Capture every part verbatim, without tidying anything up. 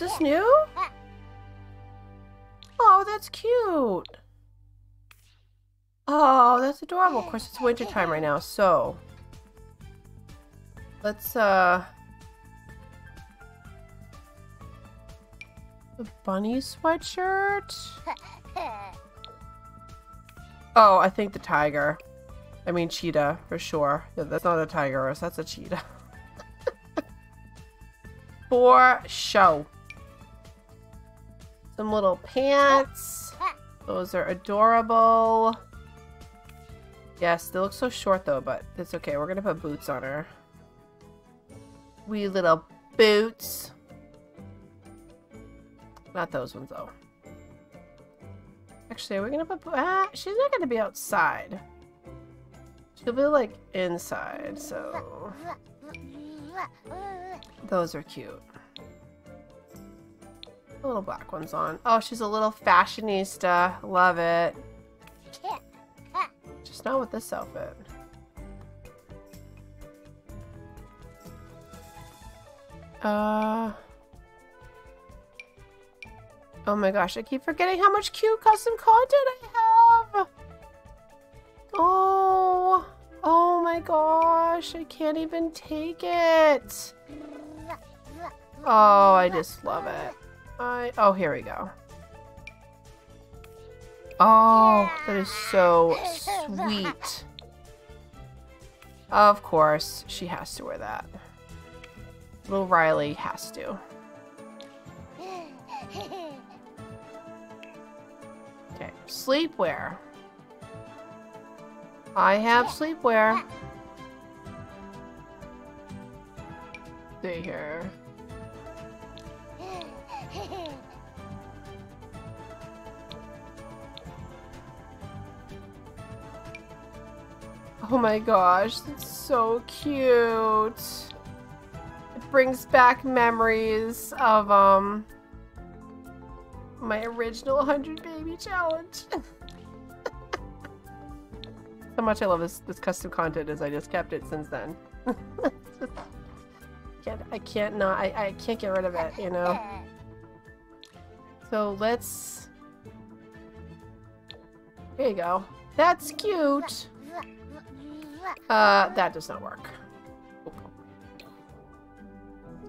is this new? Oh, that's cute. Oh, that's adorable. Of course, it's winter time right now, so let's uh the bunny sweatshirt. Oh, I think the tiger. I mean cheetah for sure. That's not a tigeress, that's a cheetah. For show. Some little pants. Those are adorable. Yes, they look so short though, but it's okay. We're gonna put boots on her. Wee little boots. Not those ones though. Actually, are we gonna put boots? Ah, she's not gonna be outside. She'll be like inside, so. Those are cute. The little black one's on. Oh, she's a little fashionista. Love it. Just not with this outfit. Uh. Oh my gosh, I keep forgetting how much cute custom content I have. Oh. Oh my gosh, I can't even take it. Oh, I just love it. I oh, here we go. Oh, that is so sweet. Of course, she has to wear that. Little Riley has to. Okay, sleepwear. I have sleepwear. See here. Oh my gosh, that's so cute. It brings back memories of um my original one hundred baby challenge. How much I love this this custom content is I just kept it since then. just, can't, I can't not I, I can't get rid of it, you know. So let's here you go. That's cute. Uh, that does not work.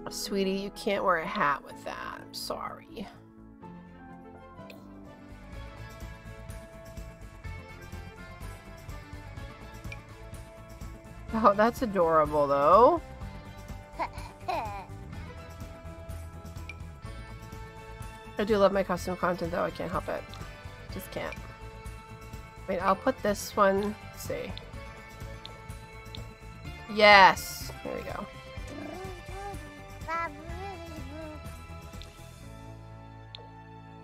Sweetie, you can't wear a hat with that. I'm sorry. Oh, that's adorable though. I do love my custom content though, I can't help it. Just can't. Wait, I'll put this one, let's see. Yes! There we go.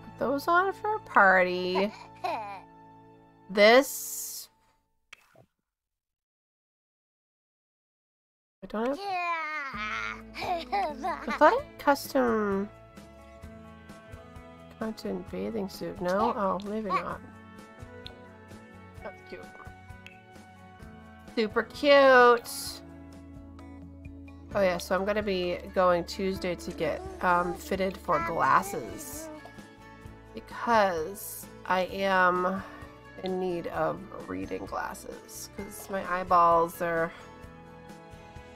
Put those on for a party. This... I don't have... I thought I had custom... content bathing suit. No? Oh, maybe not. That's cute. Super cute! Oh yeah, so I'm gonna be going Tuesday to get um, fitted for glasses because I am in need of reading glasses because my eyeballs are...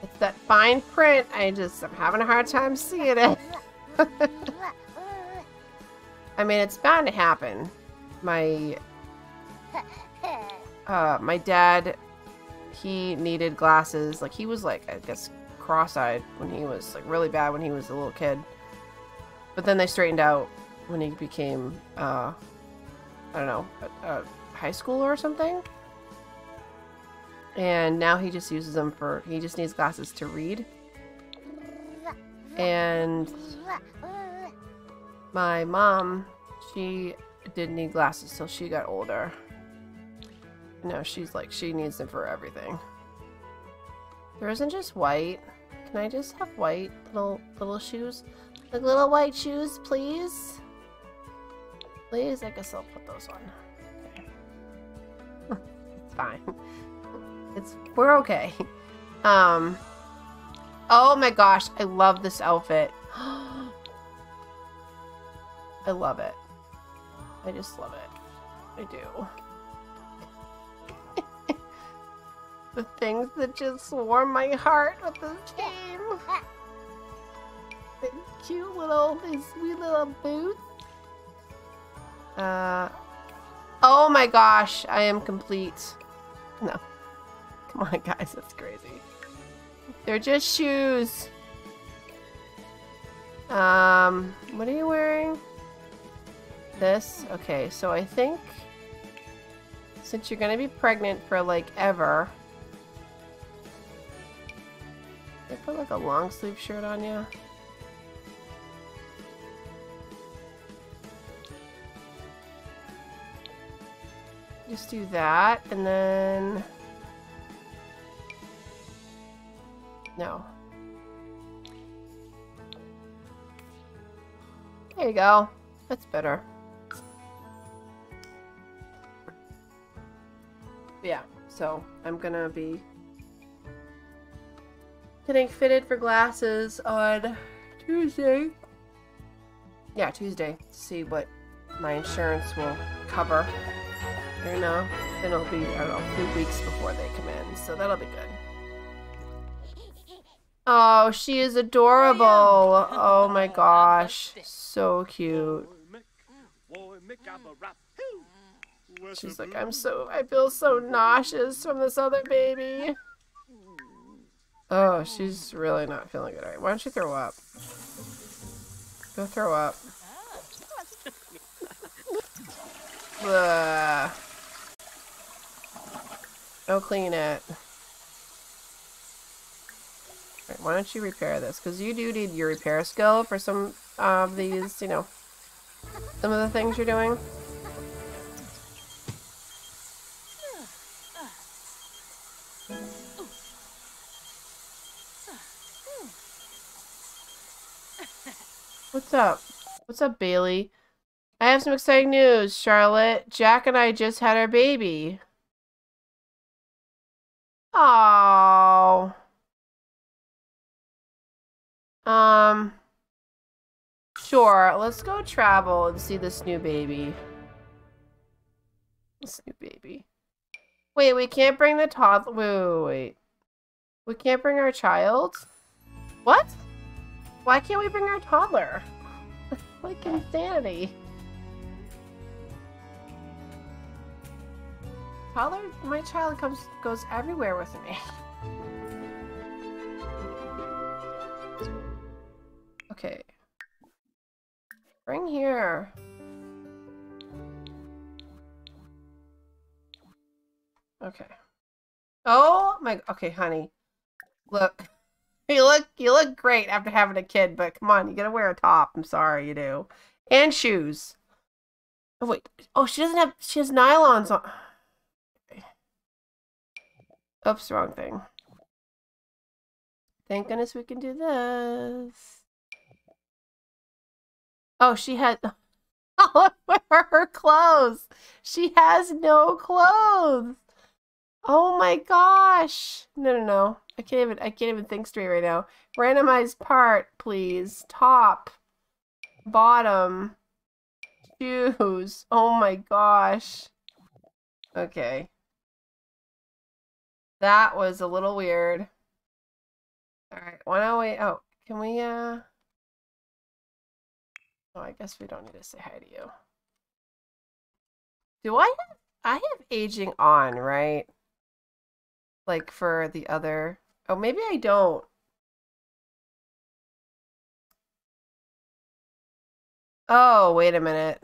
It's that fine print, I just, I'm having a hard time seeing it. I mean, it's bound to happen. My... Uh, my dad... He needed glasses. Like, he was like, I guess, cross-eyed when he was like really bad when he was a little kid. But then they straightened out when he became, uh, I don't know, a, a high schooler or something. And now he just uses them for, he just needs glasses to read. And my mom, she didn't need glasses till she got older. No, she's like, she needs them for everything. There isn't just white. Can I just have white little little shoes? Like little white shoes, please? Please, I guess I'll put those on. Okay. It's fine. It's, we're okay. Um, oh my gosh, I love this outfit. I love it. I just love it. I do. The things that just warm my heart with this game. The cute little, these sweet little boots. Uh, oh my gosh, I am complete. No. Come on, guys, that's crazy. They're just shoes. Um, what are you wearing? This? Okay, so I think since you're gonna be pregnant for like ever, they put like a long sleeve shirt on you. Just do that, and then no. There you go. That's better. Yeah, so I'm gonna be getting fitted for glasses on Tuesday. Yeah, Tuesday. See what my insurance will cover. I don't know. Then it'll be, I don't know, two weeks before they come in, so that'll be good. Oh, she is adorable. Oh my gosh. So cute. She's like, I'm so, I feel so nauseous from this other baby. Oh, she's really not feeling good. All right, why don't you throw up? Go throw up. Ugh. Go clean it. Why don't you repair this? Because you do need your repair skill for some of these, you know, some of the things you're doing. What's up? What's up, Bailey? I have some exciting news, Charlotte. Jack and I just had our baby. Aww. Um, sure, let's go travel and see this new baby. This new baby. Wait, we can't bring the toddler. Wait, wait, wait. We can't bring our child? What? Why can't we bring our toddler? That's like insanity. Toddler, my child comes, goes everywhere with me. Okay. Bring here. Okay. Oh my, okay, honey. Look. You look you look great after having a kid, but come on, you gotta wear a top. I'm sorry, you do. And shoes. Oh wait. Oh, she doesn't have, she has nylons on. Okay. Oops, wrong thing. Thank goodness we can do this. Oh, she had. Oh, look at her clothes. She has no clothes. Oh my gosh. No, no, no. I can't even. I can't even think straight right now. Randomized part, please. Top, bottom, shoes. Oh my gosh. Okay. That was a little weird. All right. Wanna wait? Oh, can we? Uh. Oh, I guess we don't need to say hi to you. Do I have, I have aging on, right? Like for the other... Oh, maybe I don't. Oh, wait a minute.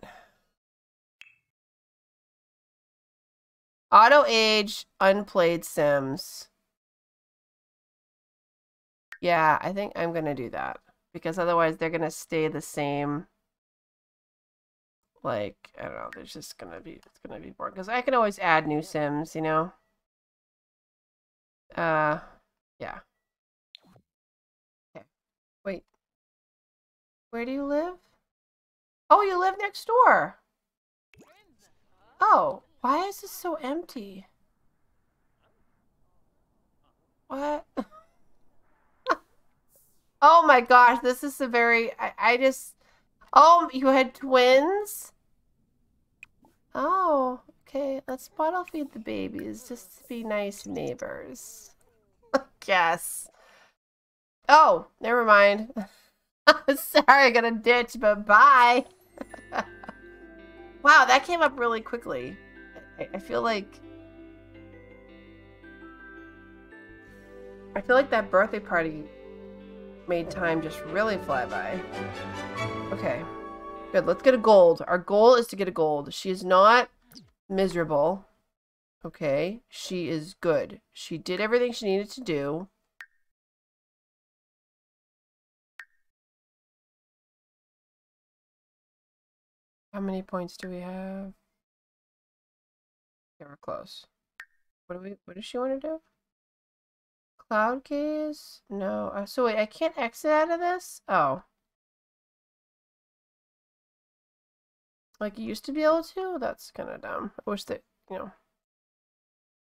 Auto age, unplayed Sims. Yeah, I think I'm gonna do that. Because otherwise they're gonna stay the same. Like, I don't know, there's just gonna be, it's gonna be boring. Because I can always add new Sims, you know? Uh, yeah. Okay. Wait. Where do you live? Oh, you live next door! Oh, why is this so empty? What? Oh my gosh, this is a very, I, I just, Oh, you had twins? Oh, okay. Let's bottle feed the babies just to be nice neighbors. I guess. Oh, never mind. Sorry, I got a ditch, but bye. Wow, that came up really quickly. I, I feel like... I feel like that birthday party made time just really fly by. Okay. Good, let's get a gold. Our goal is to get a gold. She is not miserable. Okay. She is good. She did everything she needed to do. How many points do we have? Okay, we're close. What do we what does she want to do? Cloud gaze? No. Uh, so wait, I can't exit out of this? Oh. Like you used to be able to? That's kind of dumb. I wish that, you know.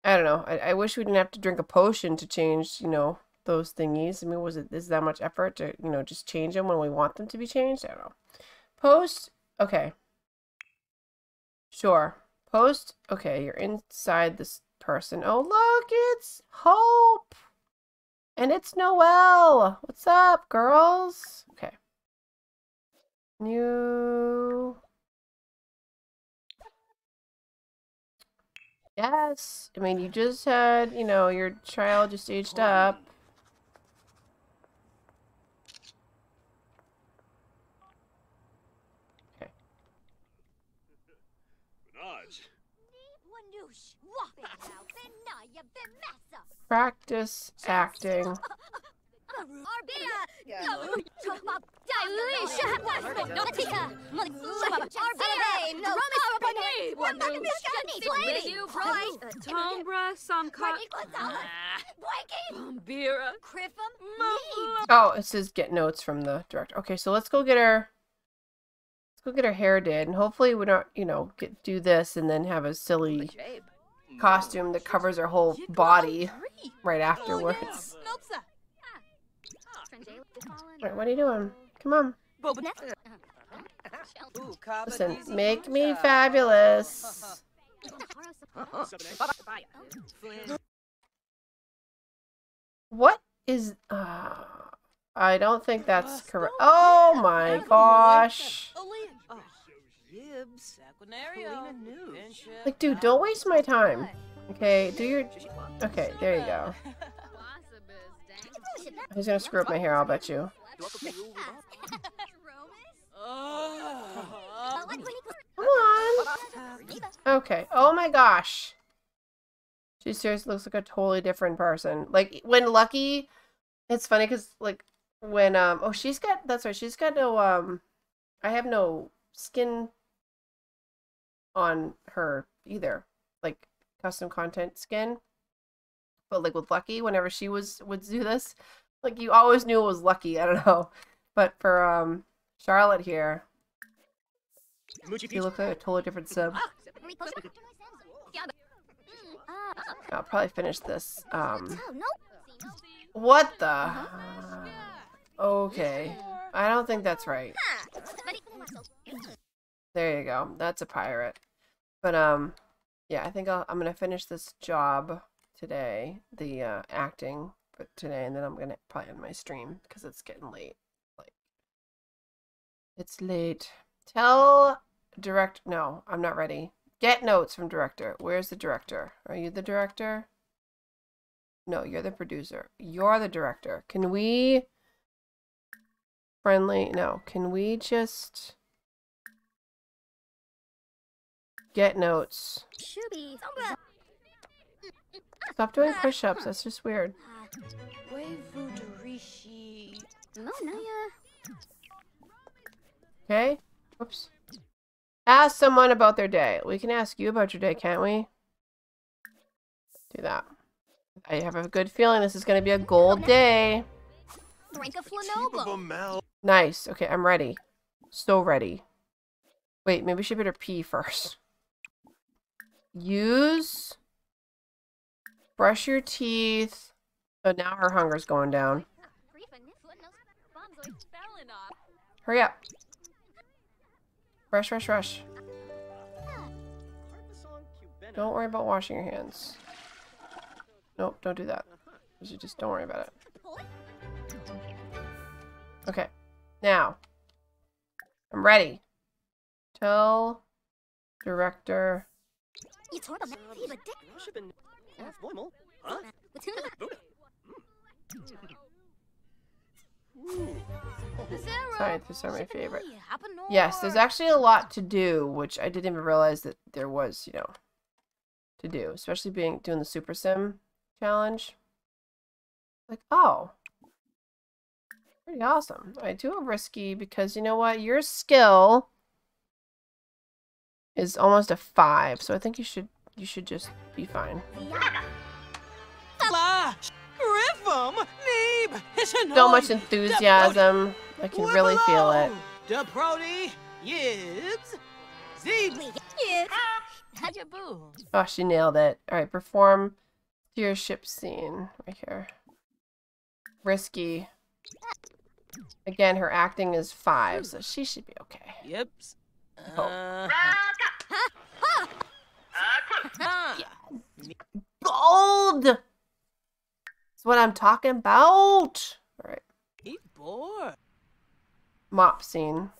I don't know. I, I wish we didn't have to drink a potion to change, you know, those thingies. I mean, was it is that much effort to, you know, just change them when we want them to be changed? I don't know. Post. Okay. Sure. Post. Okay, you're inside this person. Oh, look, it's Hope. And it's Noelle. What's up, girls? Okay. New. Yes. I mean, you just had, you know, your child just aged up. Okay. Practice acting. Oh, it says get notes from the director. Okay, so let's go get her. Let's go get her hair did, and hopefully we're not, you know, get do this and then have a silly costume that covers her whole body right afterwards. Alright, what are you doing? Come on. Listen, make me fabulous. What is... Uh, I don't think that's correct. Oh my gosh. Like, dude, don't waste my time. Okay, do your... Okay, there you go. He's gonna screw up my hair, I'll bet you. Come on! Okay, oh my gosh. She seriously looks like a totally different person. Like, when Lucky... It's funny, because, like, when, um... Oh, she's got... That's right, she's got no, um... I have no skin on her either. Like, custom content skin. But like with Lucky, whenever she was would do this, like you always knew it was Lucky. I don't know, but for um Charlotte here, she looks like a totally different sub. I'll probably finish this. Um, what the? Uh, okay, I don't think that's right. There you go. That's a pirate. But um, yeah, I think I'll, I'm gonna finish this job today, the uh, acting for today, and then I'm gonna probably end my stream because it's getting late. Like, it's late. Tell direct. No, I'm not ready. Get notes from director. Where's the director? Are you the director? No, you're the producer. You're the director. Can we friendly? No. Can we just get notes? Stop doing push-ups, that's just weird. Okay. Whoops. Ask someone about their day. We can ask you about your day, can't we? Do that. I have a good feeling this is going to be a gold day. Nice. Okay, I'm ready. So ready. Wait, maybe she better pee first. Use... Brush your teeth. Oh, now her hunger's going down. Hurry up. Rush, rush, rush. Don't worry about washing your hands. Nope, don't do that. You just don't worry about it. Okay. Now. I'm ready. Tell director. Scientists are my favorite. Yes, there's actually a lot to do, which I didn't even realize that there was, you know, to do. Especially being doing the Super Sim challenge. Like, oh. Pretty awesome. I do a risky because, you know what, your skill is almost a five, so I think you should you should just be fine. So much enthusiasm. I can really feel it. Oh, she nailed it. Alright, perform your ship scene right here. Risky. Again, her acting is five, so she should be okay. Yep. Oh. Yeah. Gold! That's what I'm talking about! Alright. Mop scene.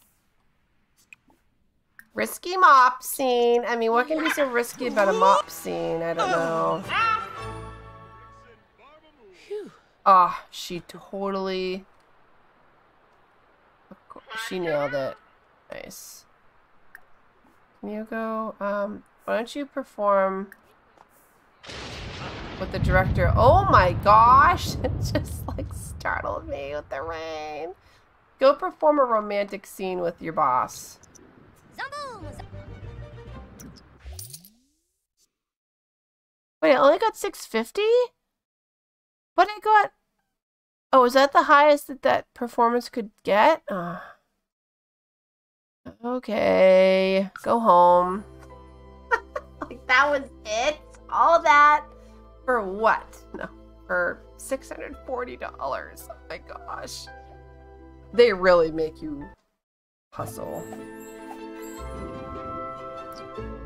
Risky mop scene. I mean, what can be so risky about a mop scene? I don't know. Ah, oh, she totally... She nailed it. Nice. Can you go, um, why don't you perform with the director? Oh my gosh! It just, like, startled me with the rain. Go perform a romantic scene with your boss. Wait, I only got six fifty? But I got... Oh, is that the highest that that performance could get? Uh, okay. Go home. Like, that was it? All that? For what? No. For six hundred forty dollars. Oh my gosh. They really make you hustle.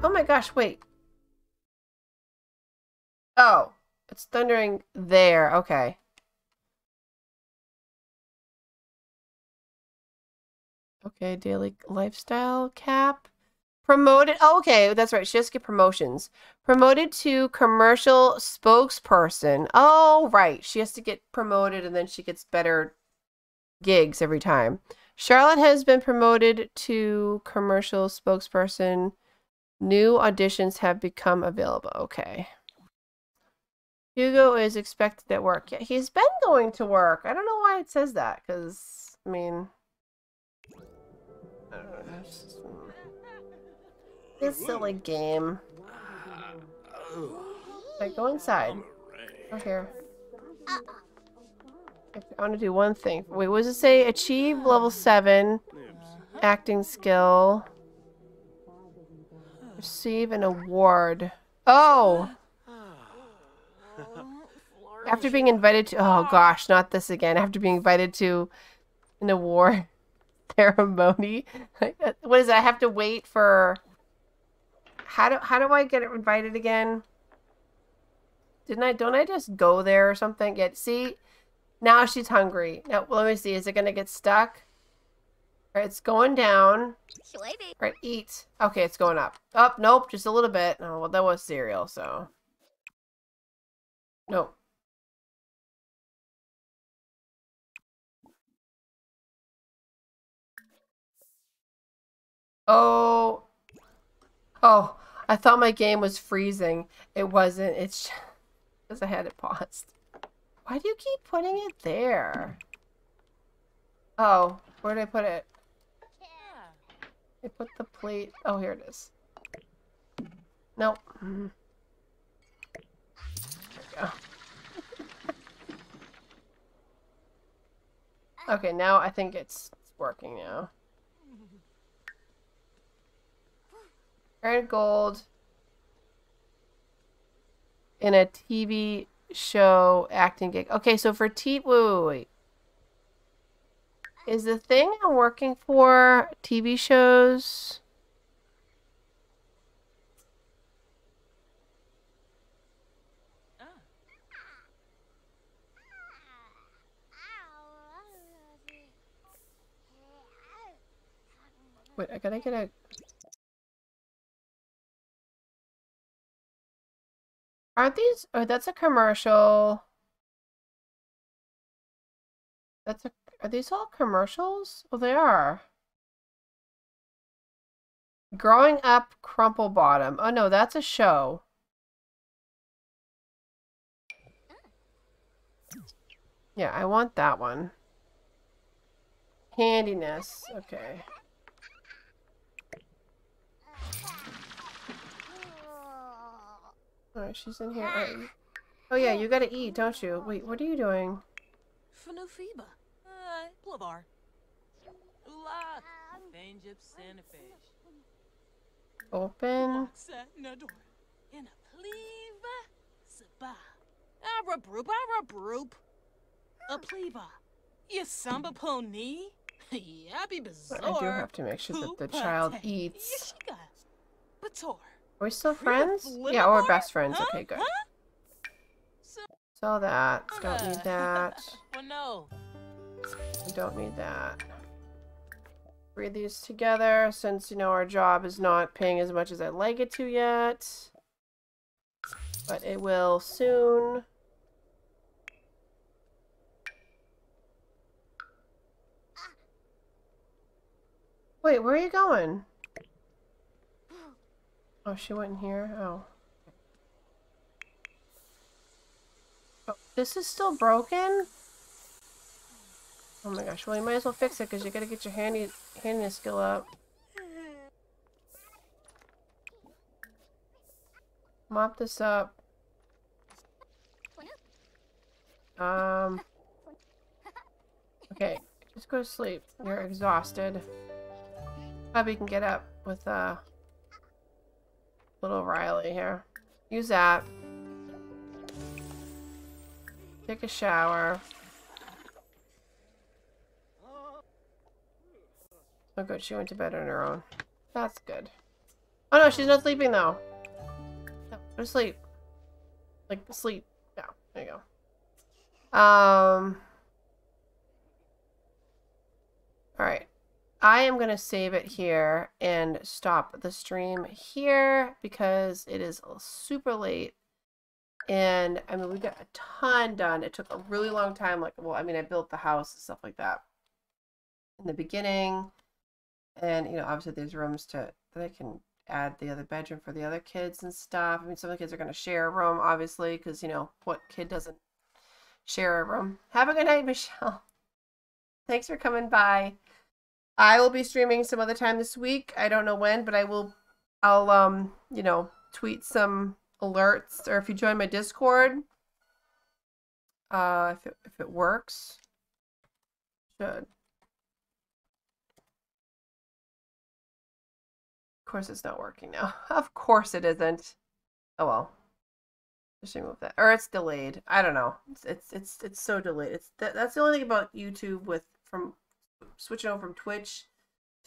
Oh my gosh, wait. Oh. It's thundering there. Okay. Okay, daily lifestyle cap. Promoted. Oh, okay, that's right. She has to get promotions. Promoted to commercial spokesperson. Oh, right. She has to get promoted and then she gets better gigs every time. Charlotte has been promoted to commercial spokesperson. New auditions have become available. Okay. Hugo is expected at work. Yeah, he's been going to work. I don't know why it says that, because, I mean... I don't know. It's just, this silly game. Like, go inside. Go here. I want to do one thing. Wait, what does it say? Achieve level seven. Acting skill. Receive an award. Oh! After being invited to- oh gosh, not this again. After being invited to an award ceremony. What is it? I have to wait for... How do, how do I get invited again? Didn't I- don't I just go there or something? Yet, see? Now she's hungry. Now, let me see. Is it gonna get stuck? All right, it's going down. All right, eat. Okay, it's going up. Up, oh, nope, just a little bit. Oh, well, that was cereal, so... No. Oh. Oh, I thought my game was freezing. It wasn't. It's because I had it paused. Why do you keep putting it there? Oh, where did I put it? I put the plate. Oh, here it is. Nope. Mm-hmm. Okay, now I think it's working now. Earn gold in a T V show acting gig. Okay, so for T V, wait, wait, wait. Is the thing I'm working for T V shows? Wait, I gotta get a... Aren't these... Oh, that's a commercial. That's a... Are these all commercials? Well, they are. Growing Up Crumple Bottom. Oh no, that's a show. Yeah, I want that one. Handiness. Okay. Alright, she's in here. Right. Oh yeah, you gotta eat, don't you? Wait, what are you doing? Fanufiba. Uh, Plavar. Lock. Open. But I do have to make sure that the child eats. Are we still friends? Yeah, we're best friends. Okay, good. Sell that. Don't need that. I don't need that. Read these together since, you know, our job is not paying as much as I'd like it to yet. But it will soon. Wait, where are you going? Oh, she went in here? Oh. Oh, this is still broken? Oh my gosh, well you might as well fix it because you gotta get your handy handiness skill up. Mop this up. Um Okay, just go to sleep. You're exhausted. Probably can get up with uh little Riley here. Use that. Take a shower. Oh good, she went to bed on her own. That's good. Oh no, she's not sleeping though. No, go to sleep. Like, sleep. No, there you go. Um. Alright. I am going to save it here and stop the stream here because it is super late. And, I mean, we got a ton done. It took a really long time. Like, well, I mean, I built the house and stuff like that in the beginning. And, you know, obviously there's rooms to that I can add the other bedroom for the other kids and stuff. I mean, some of the kids are going to share a room, obviously, because, you know, what kid doesn't share a room? Have a good night, Michelle. Thanks for coming by. I will be streaming some other time this week. I don't know when, but I will, I'll, um, you know, tweet some alerts. Or if you join my Discord, uh, if it, if it works, should. Of course it's not working now. Of course it isn't. Oh well. Just remove that. Or it's delayed. I don't know. It's it's it's, it's so delayed. It's that, that's the only thing about YouTube with from switching over from Twitch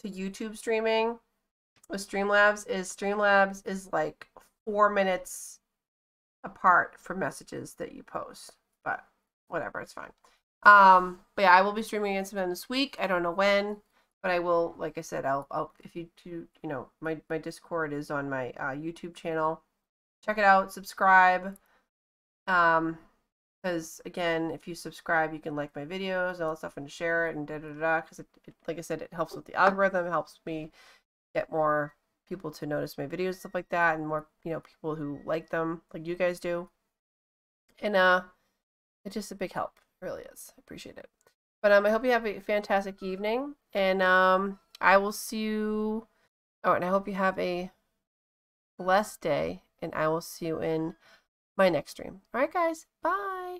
to YouTube streaming with Streamlabs is Streamlabs is like four minutes apart for messages that you post. But whatever, it's fine. Um but yeah, I will be streaming again sometime this week. I don't know when. But I will, like I said, I'll, I'll if you do, you know, my, my Discord is on my uh, YouTube channel. Check it out, subscribe. Um, because again, if you subscribe, you can like my videos and all that stuff and share it and da da da da. Because, it, it, like I said, it helps with the algorithm, it helps me get more people to notice my videos and stuff like that, and more, you know, people who like them, like you guys do. And uh, it's just a big help, it really is. I appreciate it. But um, I hope you have a fantastic evening, and um, I will see you. Oh, and I hope you have a blessed day, and I will see you in my next stream. All right, guys. Bye.